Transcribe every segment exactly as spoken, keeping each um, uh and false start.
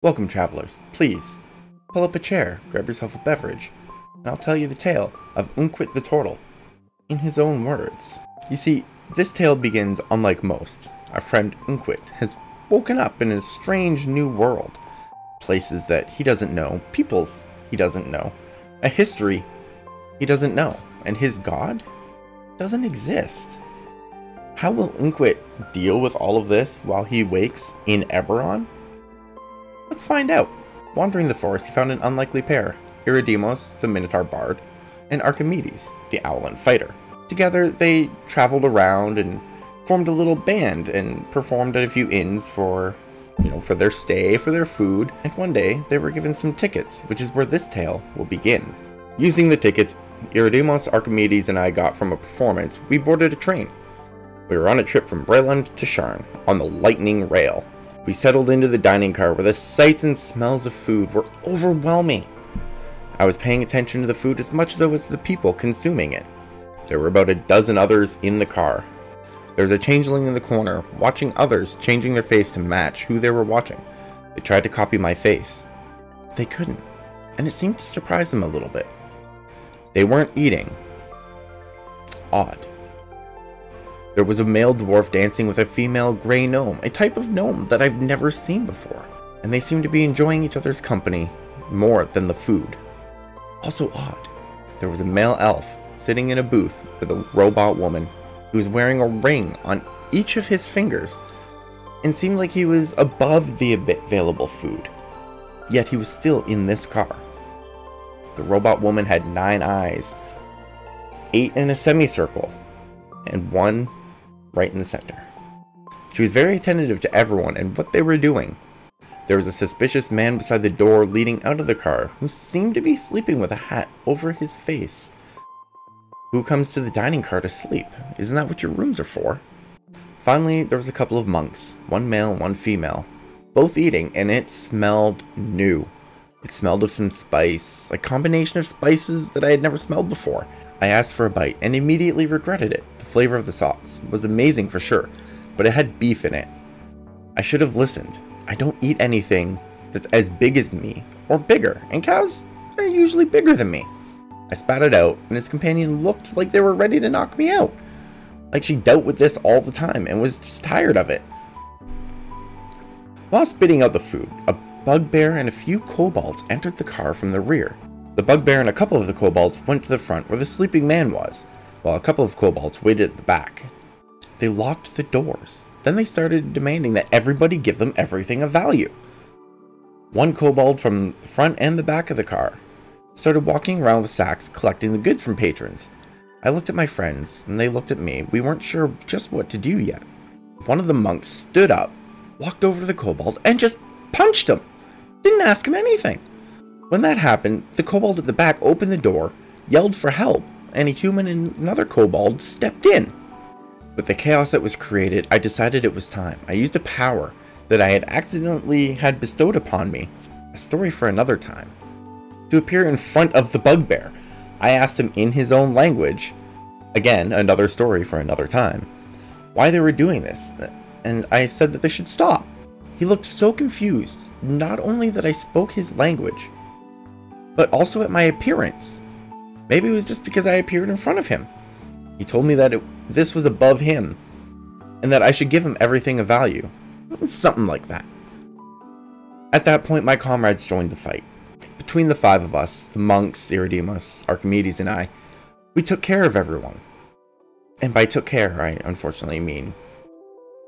Welcome, travelers. Please, pull up a chair, grab yourself a beverage, and I'll tell you the tale of Unqwyt the Turtle, in his own words. You see, this tale begins unlike most. Our friend Unqwyt has woken up in a strange new world. Places that he doesn't know, peoples he doesn't know, a history he doesn't know, and his god doesn't exist. How will Unqwyt deal with all of this while he wakes in Eberron? Let's find out. Wandering the forest, he found an unlikely pair, Iridimos, the Minotaur Bard, and Archimedes, the Owlin Fighter. Together, they traveled around and formed a little band and performed at a few inns for, you know, for their stay, for their food, and one day they were given some tickets, which is where this tale will begin. Using the tickets Iridimos, Archimedes, and I got from a performance, we boarded a train. We were on a trip from Breland to Sharn, on the Lightning Rail. We settled into the dining car where the sights and smells of food were overwhelming. I was paying attention to the food as much as I was to the people consuming it. There were about a dozen others in the car. There was a changeling in the corner, watching others, changing their face to match who they were watching. They tried to copy my face. They couldn't, and it seemed to surprise them a little bit. They weren't eating. Odd. There was a male dwarf dancing with a female grey gnome, a type of gnome that I've never seen before, and they seemed to be enjoying each other's company more than the food. Also odd, there was a male elf sitting in a booth with a robot woman who was wearing a ring on each of his fingers and seemed like he was above the available food, yet he was still in this car. The robot woman had nine eyes, eight in a semicircle, and one right in the center. She was very attentive to everyone and what they were doing. There was a suspicious man beside the door leading out of the car who seemed to be sleeping with a hat over his face. Who comes to the dining car to sleep? Isn't that what your rooms are for? Finally, there was a couple of monks, one male and one female, both eating, and it smelled new. It smelled of some spice, a combination of spices that I had never smelled before. I asked for a bite and immediately regretted it. The flavor of the sauce was amazing for sure, but it had beef in it. I should have listened. I don't eat anything that's as big as me or bigger, and cows are usually bigger than me. I spat it out, and his companion looked like they were ready to knock me out. Like she dealt with this all the time and was just tired of it. While spitting out the food, a bugbear and a few kobolds entered the car from the rear. The bugbear and a couple of the kobolds went to the front where the sleeping man was, while a couple of kobolds waited at the back. They locked the doors. Then they started demanding that everybody give them everything of value. One kobold from the front and the back of the car started walking around with sacks collecting the goods from patrons. I looked at my friends, and they looked at me. We weren't sure just what to do yet. One of the monks stood up, walked over to the kobold, and just punched him. Didn't ask him anything. When that happened, the kobold at the back opened the door, yelled for help, and a human and another kobold stepped in. With the chaos that was created, I decided it was time. I used a power that I had accidentally had bestowed upon me, a story for another time, to appear in front of the bugbear. I asked him in his own language, again, another story for another time, why they were doing this, and I said that they should stop. He looked so confused, not only that I spoke his language, but also at my appearance. Maybe it was just because I appeared in front of him. He told me that it, this was above him, and that I should give him everything of value. Something like that. At that point, my comrades joined the fight. Between the five of us, the monks, Iridimos, Archimedes, and I, we took care of everyone. And by took care, I unfortunately mean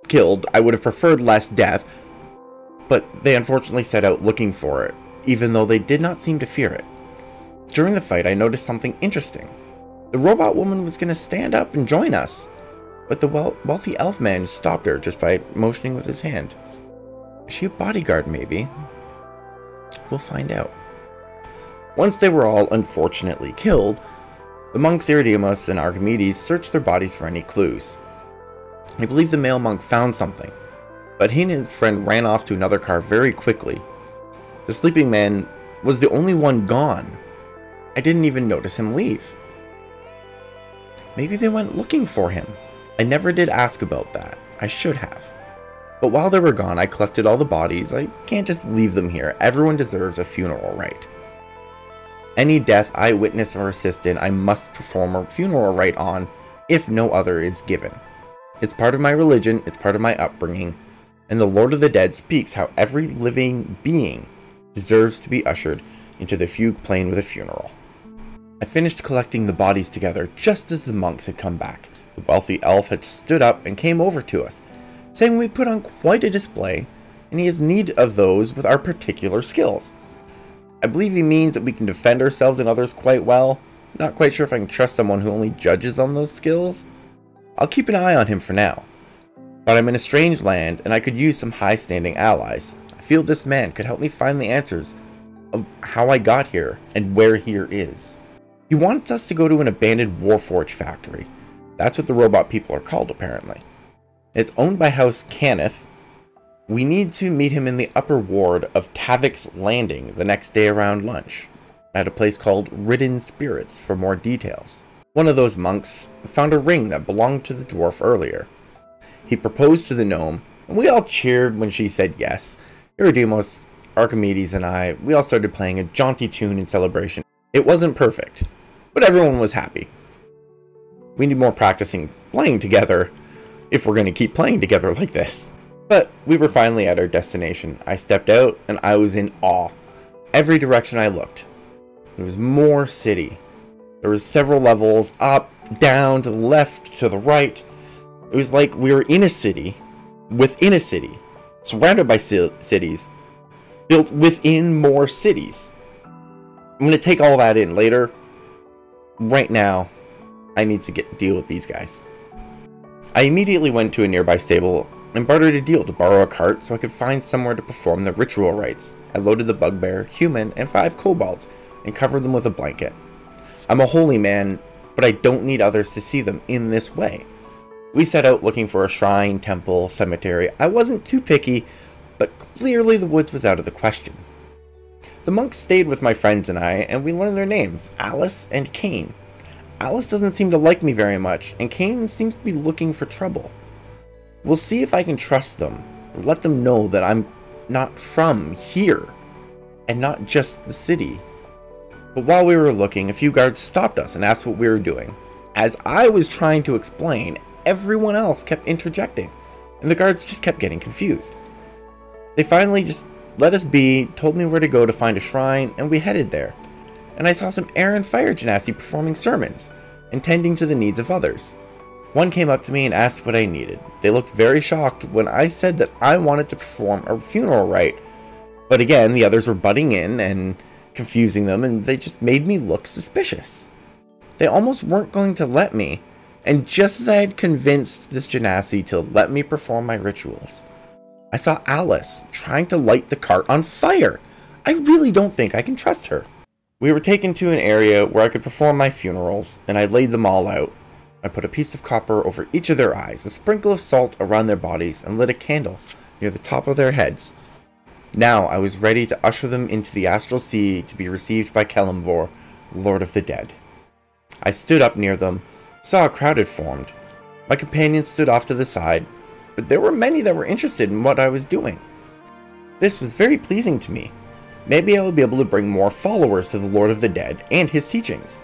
killed. I would have preferred less death, but they unfortunately set out looking for it, even though they did not seem to fear it. During the fight, I noticed something interesting. The robot woman was going to stand up and join us, but the wealthy elf man stopped her just by motioning with his hand. Is she a bodyguard, maybe? We'll find out. Once they were all unfortunately killed, the monks Iridimos and Archimedes searched their bodies for any clues. I believe the male monk found something, but he and his friend ran off to another car very quickly. The sleeping man was the only one gone. I didn't even notice him leave. Maybe they went looking for him. I never did ask about that. I should have. But while they were gone, I collected all the bodies. I can't just leave them here. Everyone deserves a funeral rite. Any death I witness or assist in, I must perform a funeral rite on, if no other is given. It's part of my religion, it's part of my upbringing, and the Lord of the Dead speaks how every living being deserves to be ushered into the fugue plane with a funeral. I finished collecting the bodies together just as the monks had come back. The wealthy elf had stood up and came over to us, saying we put on quite a display, and he has need of those with our particular skills. I believe he means that we can defend ourselves and others quite well. Not quite sure if I can trust someone who only judges on those skills. I'll keep an eye on him for now. But I'm in a strange land, and I could use some high-standing allies. I feel this man could help me find the answers of how I got here and where here is. He wants us to go to an abandoned Warforge factory. That's what the robot people are called, apparently. It's owned by House Kaneth. We need to meet him in the upper ward of Tavik's Landing the next day around lunch, at a place called Ridden Spirits, for more details. One of those monks found a ring that belonged to the dwarf earlier. He proposed to the gnome, and we all cheered when she said yes. Iridimos, Archimedes, and I, we all started playing a jaunty tune in celebration. It wasn't perfect, but everyone was happy. We need more practicing playing together if we're going to keep playing together like this. But we were finally at our destination. I stepped out and I was in awe. Every direction I looked, there was more city. There was several levels, up, down, to the left, to the right. It was like we were in a city, within a city, surrounded by cities, built within more cities. I'm going to take all that in later. Right now, I need to get deal with these guys. I immediately went to a nearby stable and bartered a deal to borrow a cart so I could find somewhere to perform the ritual rites. I loaded the bugbear, human, and five kobolds, and covered them with a blanket. I'm a holy man, but I don't need others to see them in this way. We set out looking for a shrine, temple, cemetery. I wasn't too picky, but clearly the woods was out of the question. The monks stayed with my friends and I, and we learned their names, Alice and Cain. Alice doesn't seem to like me very much, and Cain seems to be looking for trouble. We'll see if I can trust them, and let them know that I'm not from here, and not just the city. But while we were looking, a few guards stopped us and asked what we were doing. As I was trying to explain, everyone else kept interjecting, and the guards just kept getting confused. They finally just let us be, told me where to go to find a shrine, and we headed there. And I saw some air and fire genasi performing sermons, and tending to the needs of others. One came up to me and asked what I needed. They looked very shocked when I said that I wanted to perform a funeral rite. But again, the others were butting in and confusing them, and they just made me look suspicious. They almost weren't going to let me, and just as I had convinced this genasi to let me perform my rituals, I saw Alice trying to light the cart on fire. I really don't think I can trust her. We were taken to an area where I could perform my funerals, and I laid them all out. I put a piece of copper over each of their eyes, a sprinkle of salt around their bodies, and lit a candle near the top of their heads. Now I was ready to usher them into the astral sea to be received by Kelemvor, Lord of the Dead. I stood up near them, saw a crowd had formed. My companions stood off to the side, but there were many that were interested in what I was doing. This was very pleasing to me. Maybe I would be able to bring more followers to the Lord of the Dead and his teachings.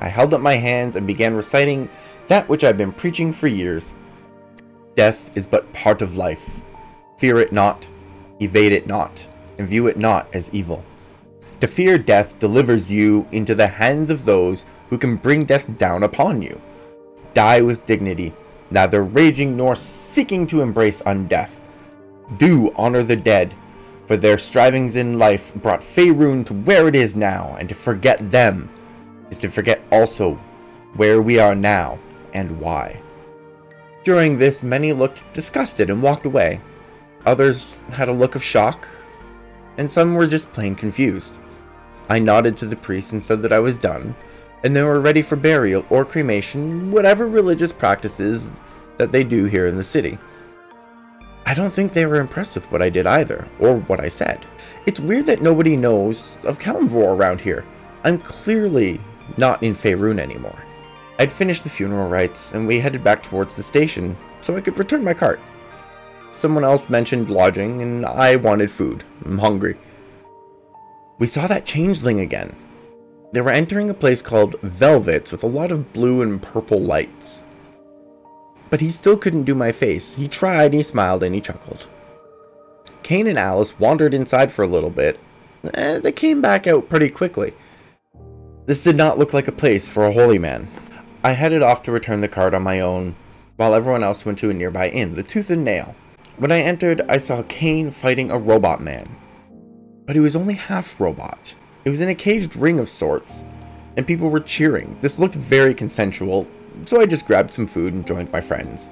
I held up my hands and began reciting that which I've been preaching for years. Death is but part of life. Fear it not, evade it not, and view it not as evil. To fear death delivers you into the hands of those who can bring death down upon you. Die with dignity, neither raging nor seeking to embrace undeath. Do honor the dead, for their strivings in life brought Faerun to where it is now, and to forget them is to forget also where we are now and why. During this, many looked disgusted and walked away. Others had a look of shock, and some were just plain confused. I nodded to the priest and said that I was done, and they were ready for burial or cremation, whatever religious practices that they do here in the city. I don't think they were impressed with what I did either, or what I said. It's weird that nobody knows of Kelemvor around here. I'm clearly not in Faerun anymore. I'd finished the funeral rites, and we headed back towards the station so I could return my cart. Someone else mentioned lodging, and I wanted food. I'm hungry. We saw that changeling again. They were entering a place called Velvets with a lot of blue and purple lights. But he still couldn't do my face. He tried, he smiled, and he chuckled. Kane and Alice wandered inside for a little bit. Eh, they came back out pretty quickly. This did not look like a place for a holy man. I headed off to return the card on my own, while everyone else went to a nearby inn, the Tooth and Nail. When I entered, I saw Kane fighting a robot man. But he was only half robot. It was in a caged ring of sorts, and people were cheering. This looked very consensual, so I just grabbed some food and joined my friends.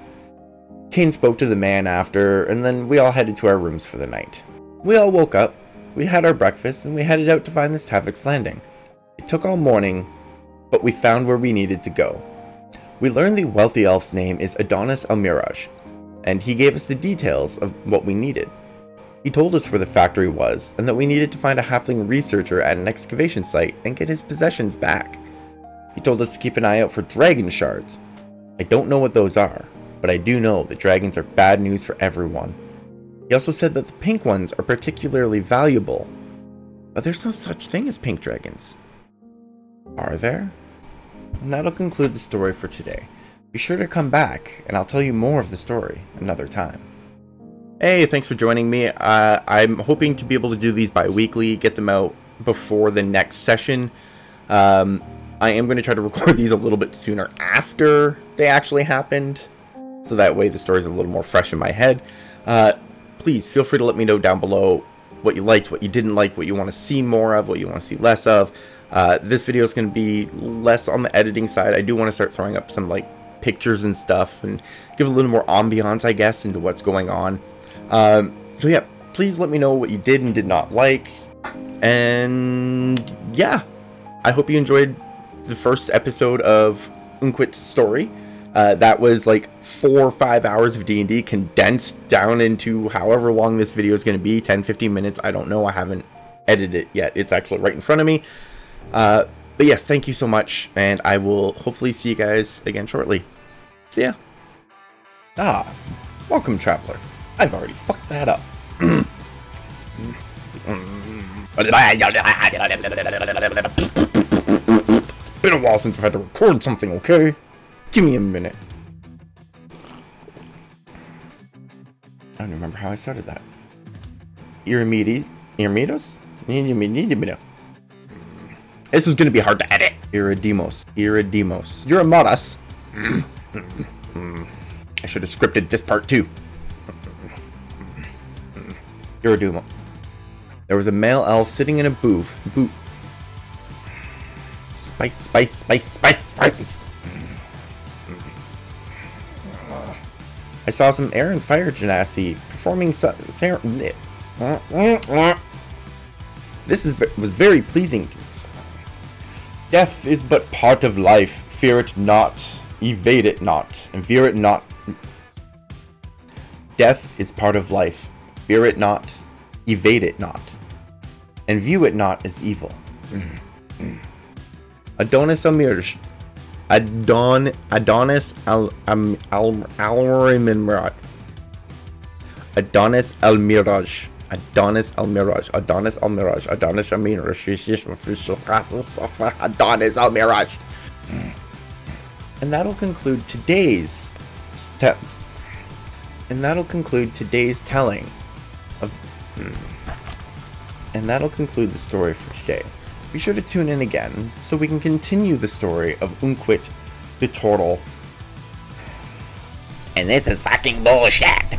Kane spoke to the man after, and then we all headed to our rooms for the night. We all woke up, we had our breakfast, and we headed out to find this Tavik's Landing. It took all morning, but we found where we needed to go. We learned the wealthy elf's name is Adonis Elmiraj, and he gave us the details of what we needed. He told us where the factory was, and that we needed to find a halfling researcher at an excavation site and get his possessions back. He told us to keep an eye out for dragon shards. I don't know what those are, but I do know that dragons are bad news for everyone. He also said that the pink ones are particularly valuable, but there's no such thing as pink dragons. Are there? And that'll conclude the story for today. Be sure to come back, and I'll tell you more of the story another time. Hey, thanks for joining me. Uh, I'm hoping to be able to do these bi-weekly, get them out before the next session. Um... I am going to try to record these a little bit sooner after they actually happened, so that way the story's a little more fresh in my head. Uh, please feel free to let me know down below what you liked, what you didn't like, what you want to see more of, what you want to see less of. Uh, this video is going to be less on the editing side. I do want to start throwing up some like pictures and stuff and give a little more ambiance, I guess, into what's going on. Um, so yeah, please let me know what you did and did not like. And yeah, I hope you enjoyed the first episode of Unqwyt's story. Uh, that was like four or five hours of D and D condensed down into however long this video is going to be, ten, fifteen minutes. I don't know. I haven't edited it yet. It's actually right in front of me. Uh, but yes, thank you so much, and I will hopefully see you guys again shortly. See ya. Ah, welcome, traveler. I've already fucked that up. Been a while since I've had to record something, okay? Give me a minute. I don't remember how I started that. Iridimes. Iridimes? This is gonna be hard to edit. Iridimos. Iridimos. You're a modus. I should have scripted this part too. Iridimo. There was a male elf sitting in a booth. Booth. Spice, spice, spice, spice, spices. I saw some air and fire genasi performing so This is, was very pleasing. Death is but part of life. Fear it not. Evade it not. And fear it not. Death is part of life. Fear it not. Evade it not. And view it not as evil. Adonis Elmiraj. Adon Adonis Al um, Al Almiraj. Adonis Elmiraj. Adonis Elmiraj. Adonis Elmiraj. Adonis Elmiraj. Adonis Elmiraj. And that'll conclude today's step. And that'll conclude today's telling of And that'll conclude the story for today. Be sure to tune in again, so we can continue the story of Unqwyt the Turtle. And this is fucking bullshit!